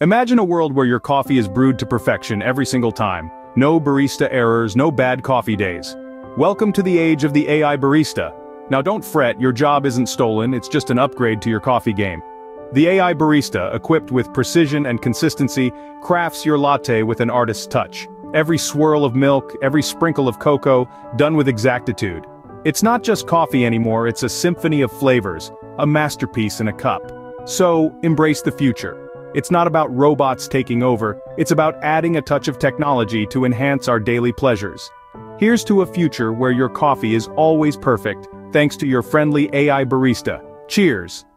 Imagine a world where your coffee is brewed to perfection every single time. No barista errors, no bad coffee days. Welcome to the age of the AI barista. Now don't fret, your job isn't stolen, it's just an upgrade to your coffee game. The AI barista, equipped with precision and consistency, crafts your latte with an artist's touch. Every swirl of milk, every sprinkle of cocoa, done with exactitude. It's not just coffee anymore, it's a symphony of flavors, a masterpiece in a cup. So, embrace the future. It's not about robots taking over, it's about adding a touch of technology to enhance our daily pleasures. Here's to a future where your coffee is always perfect, thanks to your friendly AI barista. Cheers!